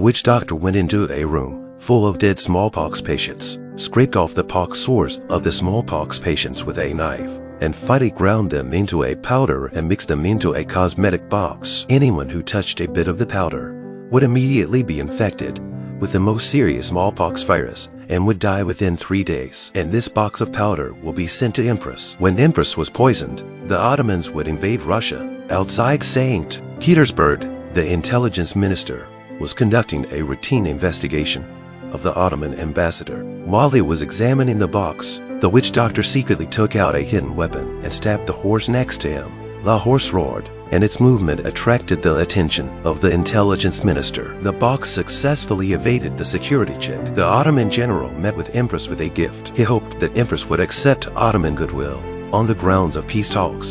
The witch doctor went into a room full of dead smallpox patients, scraped off the pox sores of the smallpox patients with a knife, and finally ground them into a powder and mixed them into a cosmetic box. Anyone who touched a bit of the powder would immediately be infected with the most serious smallpox virus and would die within 3 days. And this box of powder will be sent to Empress. When Empress was poisoned, the Ottomans would invade Russia. Outside St. Petersburg, the intelligence minister was conducting a routine investigation of the Ottoman ambassador. While he was examining the box, the witch doctor secretly took out a hidden weapon and stabbed the horse next to him. The horse roared, and its movement attracted the attention of the intelligence minister. The box successfully evaded the security check. The Ottoman general met with Empress with a gift. He hoped that Empress would accept Ottoman goodwill on the grounds of peace talks.